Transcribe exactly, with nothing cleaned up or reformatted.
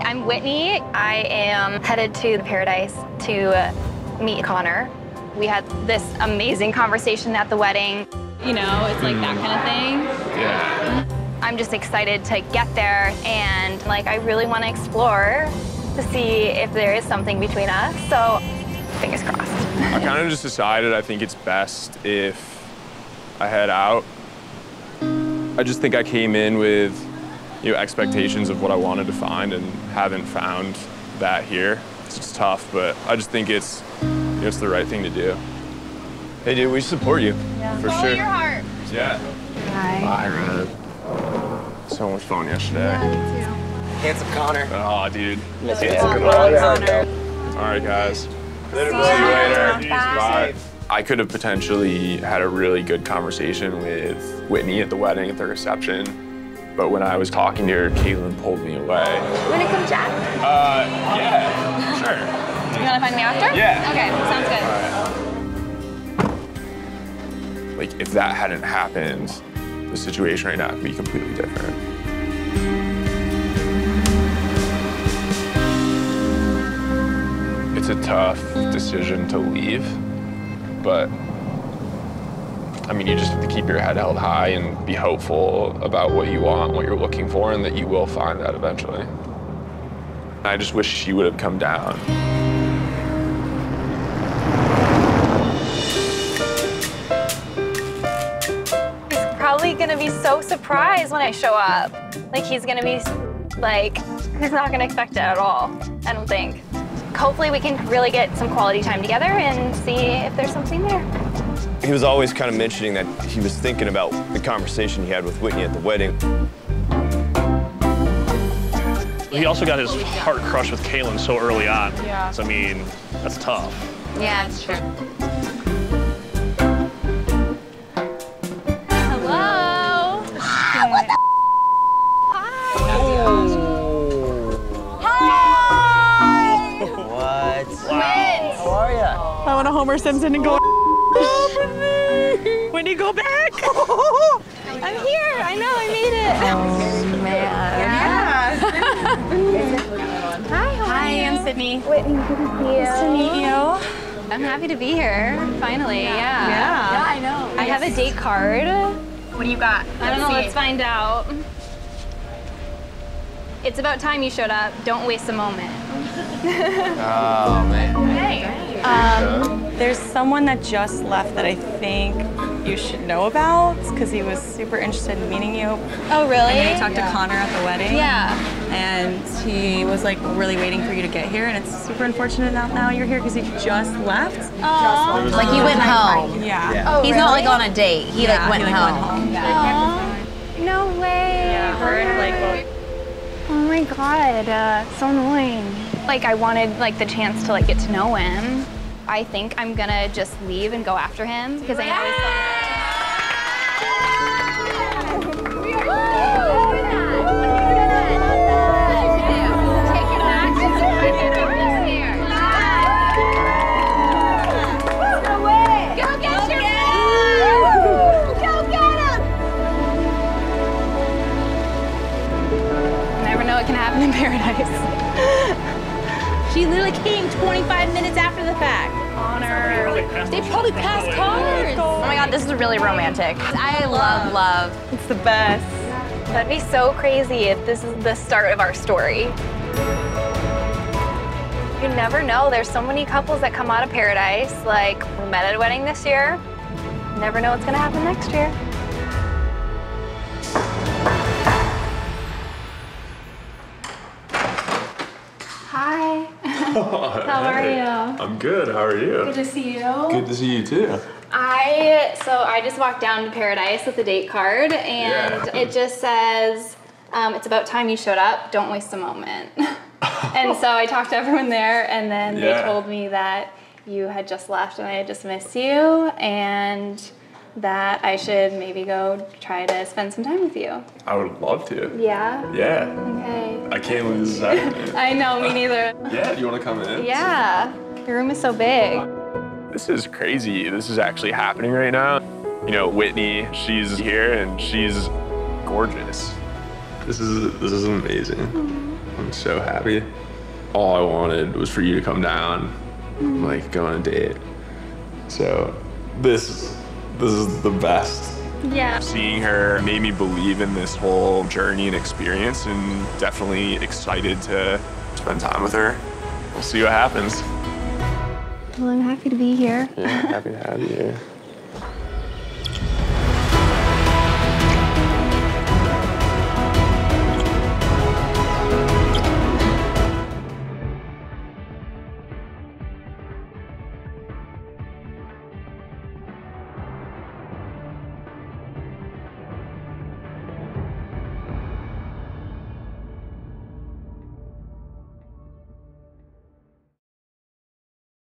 I'm Whitney. I am headed to Paradise to meet Connor. We had this amazing conversation at the wedding. You know, it's like that kind of thing. Yeah. I'm just excited to get there, and like I really want to explore to see if there is something between us. So, fingers crossed. I kind of just decided I think it's best if I head out. I just think I came in with you know, expectations of what I wanted to find and haven't found that here. It's tough, but I just think it's you know, it's the right thing to do. Hey, dude, we support you, yeah. for Follow sure. your heart. Yeah. Hi. Hi, so much fun yesterday. Yeah, me too. Handsome Connor. Oh, dude. Miss you. Handsome Connor. All right, guys. Later. See you later. Bye. Bye. Bye. I could have potentially had a really good conversation with Whitney at the wedding, at the reception. But when I was talking to her, Caitlin pulled me away. You wanna come Jack? Uh, yeah, sure. You wanna find me after? Yeah. Okay, sounds good. All right. Like, if that hadn't happened, the situation right now would be completely different. It's a tough decision to leave, but I mean, you just have to keep your head held high and be hopeful about what you want, what you're looking for, and that you will find that eventually. I just wish she would have come down. He's probably gonna be so surprised when I show up. Like, he's gonna be, like, he's not gonna expect it at all, I don't think. Hopefully we can really get some quality time together and see if there's something there. He was always kind of mentioning that he was thinking about the conversation he had with Whitney at the wedding. He also got his heart crushed with Caelynn so early on. Yeah. So, I mean, that's tough. Yeah, it's true. Hello. Hi. What the f***? Hi. Oh. Hi. What? Wow. How are you? I want a Homer Simpson and go. Whitney, go back! I'm here. I know. I made it. Oh, man. Yeah. Hi. How are Hi. You? I'm Sydney. Whitney, good to see you. Nice to meet you. I'm happy to be here. Finally. Yeah. Yeah. Yeah, I know. I yes. have a date card. What do you got? Let's I don't know. See. Let's find out. It's about time you showed up. Don't waste a moment. Oh man. Hey. Um. There's someone that just left that I think you should know about because he was super interested in meeting you. Oh, really? And I talked yeah. to Connor at the wedding. Yeah. And he was like really waiting for you to get here, and it's super unfortunate that now you're here because he just left. Oh. Like he went home. Yeah. yeah. Oh, He's really? not like on a date. He yeah, like went he, like, home. Went home. Yeah. Oh, no way. Yeah. I heard, like, oh. oh my God. Uh, so annoying. Like I wanted like the chance to like get to know him. I think I'm gonna just leave and go after him because I know he's fun. We are that. Go get your Go get him! Never know what can happen in paradise. She literally came twenty-five minutes after the fact. Honor. They probably passed cars. Oh my God, this is really romantic. I love love. It's the best. That'd be so crazy if this is the start of our story. You never know. There's so many couples that come out of paradise. Like, we met at a wedding this year. Never know what's gonna happen next year. How are you? I'm good. How are you? Good to see you. Good to see you too. I so I just walked down to Paradise with a date card, and yeah. it just says, um, "It's about time you showed up. Don't waste a moment." And so I talked to everyone there, and then yeah. they told me that you had just left, and I had just missed you, and that I should maybe go try to spend some time with you. I would love to. Yeah? Yeah. Okay. I can't believe this is happening. I know, me neither. Yeah, do you want to come in? Yeah. Your room is so big. This is crazy. This is actually happening right now. You know, Whitney, she's here and she's gorgeous. This is, this is amazing. Mm-hmm. I'm so happy. All I wanted was for you to come down, mm. like go on a date. So this, this is the best. Yeah. Seeing her made me believe in this whole journey and experience, and definitely excited to spend time with her. We'll see what happens. Well, I'm happy to be here. Yeah, happy to have you here.